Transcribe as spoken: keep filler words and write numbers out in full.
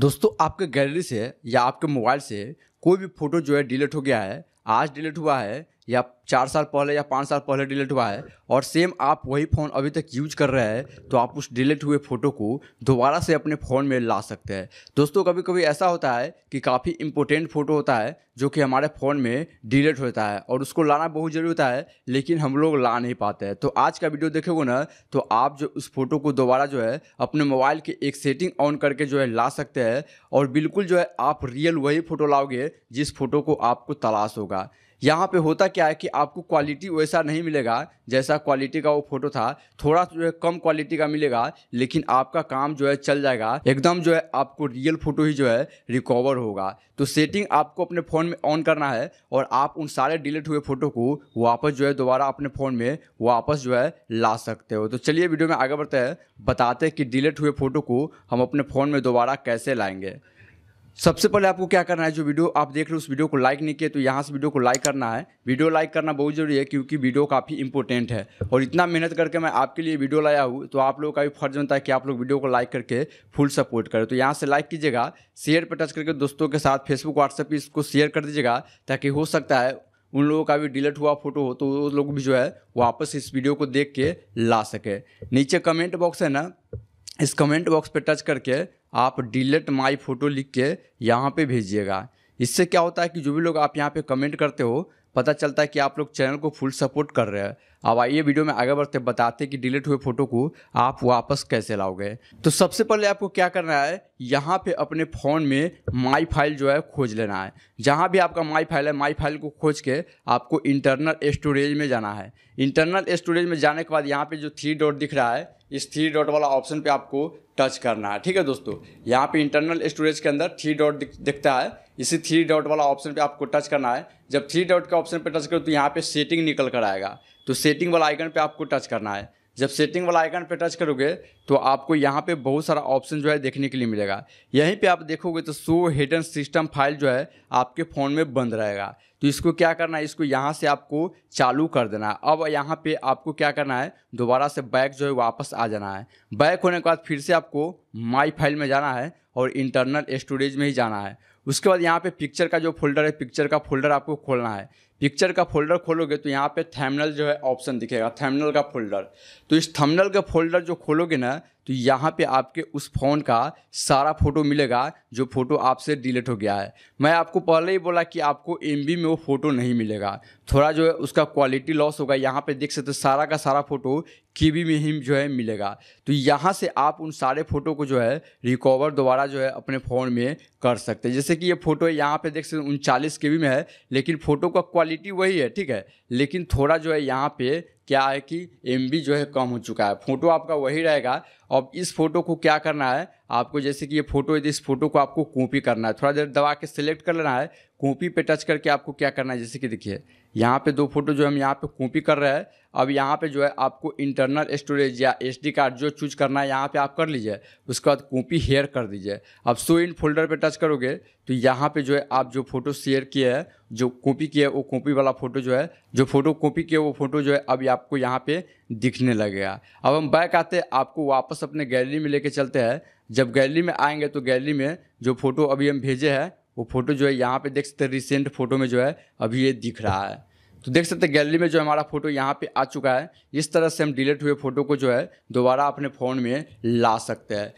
दोस्तों आपके गैलरी से या आपके मोबाइल से कोई भी फ़ोटो जो है डिलीट हो गया है, आज डिलीट हुआ है या चार साल पहले या पाँच साल पहले डिलीट हुआ है और सेम आप वही फ़ोन अभी तक यूज कर रहे हैं, तो आप उस डिलीट हुए फ़ोटो को दोबारा से अपने फ़ोन में ला सकते हैं। दोस्तों कभी कभी ऐसा होता है कि काफ़ी इंपॉर्टेंट फ़ोटो होता है जो कि हमारे फ़ोन में डिलीट होता है और उसको लाना बहुत ज़रूरी होता है, लेकिन हम लोग ला नहीं पाते हैं। तो आज का वीडियो देखोगे ना तो आप जो उस फोटो को दोबारा जो है अपने मोबाइल के एक सेटिंग ऑन करके जो है ला सकते हैं और बिल्कुल जो है आप रियल वही फ़ोटो लाओगे जिस फ़ोटो को आपको तलाश होगा। यहाँ पे होता क्या है कि आपको क्वालिटी वैसा नहीं मिलेगा जैसा क्वालिटी का वो फ़ोटो था, थोड़ा जो है कम क्वालिटी का मिलेगा, लेकिन आपका काम जो है चल जाएगा एकदम, जो है आपको रियल फ़ोटो ही जो है रिकवर होगा। तो सेटिंग आपको अपने फ़ोन में ऑन करना है और आप उन सारे डिलीट हुए फ़ोटो को वापस जो है दोबारा अपने फ़ोन में वापस जो है ला सकते हो। तो चलिए वीडियो में आगे बढ़ते हैं, बताते हैं कि डिलीट हुए फ़ोटो को हम अपने फ़ोन में दोबारा कैसे लाएँगे। सबसे पहले आपको क्या करना है, जो वीडियो आप देख रहे हो उस वीडियो को लाइक नहीं किया तो यहाँ से वीडियो को लाइक करना है। वीडियो लाइक करना बहुत ज़रूरी है क्योंकि वीडियो काफ़ी इंपॉर्टेंट है और इतना मेहनत करके मैं आपके लिए वीडियो लाया हूँ, तो आप लोगों का भी फर्ज बनता है कि आप लोग वीडियो को लाइक करके फुल सपोर्ट करें। तो यहाँ से लाइक कीजिएगा, शेयर पर टच करके दोस्तों के साथ फेसबुक व्हाट्सएप पर इसको शेयर कर दीजिएगा ताकि हो सकता है उन लोगों का भी डिलीट हुआ फोटो हो तो वो लोग भी जो है वापस इस वीडियो को देख के ला सके। नीचे कमेंट बॉक्स है ना, इस कमेंट बॉक्स पर टच करके आप डिलीट माई फोटो लिख के यहाँ पे भेजिएगा। इससे क्या होता है कि जो भी लोग आप यहाँ पे कमेंट करते हो पता चलता है कि आप लोग चैनल को फुल सपोर्ट कर रहे हैं। अब आइए वीडियो में आगे बढ़ते बताते कि डिलीट हुए फ़ोटो को आप वापस कैसे लाओगे। तो सबसे पहले आपको क्या करना है, यहाँ पे अपने फ़ोन में माई फाइल जो है खोज लेना है। जहाँ भी आपका माई फाइल है, माई फाइल को खोज के आपको इंटरनल स्टोरेज में जाना है। इंटरनल स्टोरेज में जाने के बाद यहाँ पर जो थ्री डॉट दिख रहा है, इस थ्री डॉट वाला ऑप्शन पे आपको टच करना है। ठीक है दोस्तों, यहाँ पे इंटरनल स्टोरेज के अंदर थ्री डॉट दिखता है, इसी थ्री डॉट वाला ऑप्शन पे आपको टच करना है। जब थ्री डॉट के ऑप्शन पे टच करो तो यहाँ पे सेटिंग निकल कर आएगा, तो सेटिंग वाला आइकन पे आपको टच करना है। जब सेटिंग वाला आइकन पे टच करोगे तो आपको यहाँ पे बहुत सारा ऑप्शन जो है देखने के लिए मिलेगा। यहीं पे आप देखोगे तो शो हिडन सिस्टम फाइल जो है आपके फ़ोन में बंद रहेगा, तो इसको क्या करना है, इसको यहाँ से आपको चालू कर देना है। अब यहाँ पे आपको क्या करना है, दोबारा से बैक जो है वापस आ जाना है। बैक होने के बाद फिर से आपको माई फाइल में जाना है और इंटरनल स्टोरेज में ही जाना है। उसके बाद यहाँ पे पिक्चर का जो फोल्डर है, पिक्चर का फोल्डर आपको खोलना है। पिक्चर का फोल्डर खोलोगे तो यहाँ पे थंबनेल जो है ऑप्शन दिखेगा, थंबनेल का फोल्डर। तो इस थंबनेल का फोल्डर जो खोलोगे ना तो यहाँ पे आपके उस फ़ोन का सारा फ़ोटो मिलेगा जो फ़ोटो आपसे डिलीट हो गया है। मैं आपको पहले ही बोला कि आपको एमबी में वो फ़ोटो नहीं मिलेगा, थोड़ा जो है उसका क्वालिटी लॉस होगा। यहाँ पे देख सकते हो सारा का सारा फ़ोटो केबी में ही जो है मिलेगा। तो यहाँ से आप उन सारे फ़ोटो को जो है रिकवर दोबारा जो है अपने फ़ोन में कर सकते हैं। जैसे कि ये फ़ोटो है, यहाँ पर देख सकते हो उनचालीस केबी में है, लेकिन फ़ोटो का क्वालिटी वही है। ठीक है, लेकिन थोड़ा जो है यहाँ पर क्या है कि एमबी जो है कम हो चुका है, फ़ोटो आपका वही रहेगा। अब इस फ़ोटो को क्या करना है आपको, जैसे कि ये फ़ोटो है तो इस फ़ोटो को आपको कॉपी करना है। थोड़ा देर दबा के सिलेक्ट कर लेना है, कॉपी पे टच करके आपको क्या करना है, जैसे कि देखिए यहाँ पे दो फोटो जो हम यहाँ पे कॉपी कर रहे हैं। अब यहाँ पे जो है आपको इंटरनल स्टोरेज या एसडी कार्ड जो चूज करना है यहाँ पे आप कर लीजिए। उसके बाद कॉपी हेयर कर दीजिए। अब शो इन फोल्डर पे टच करोगे तो यहाँ पे जो है आप जो फ़ोटो शेयर किए हैं, जो कॉपी किए वो कॉपी वाला फ़ोटो जो है, जो फ़ोटो कॉपी किए वो फ़ोटो जो है अभी आपको यहाँ पे दिखने लगेगा। अब हम बैक आते हैं, आपको वापस अपने गैलरी में लेके चलते हैं। जब गैलरी में आएंगे तो गैलरी में जो फ़ोटो अभी हम भेजे हैं वो फ़ोटो जो है यहाँ पे देख सकते हैं, रिसेंट फ़ोटो में जो है अभी ये दिख रहा है। तो देख सकते हैं गैलरी में जो हमारा फ़ोटो यहाँ पे आ चुका है। इस तरह से हम डिलीट हुए फ़ोटो को जो है दोबारा अपने फ़ोन में ला सकते हैं।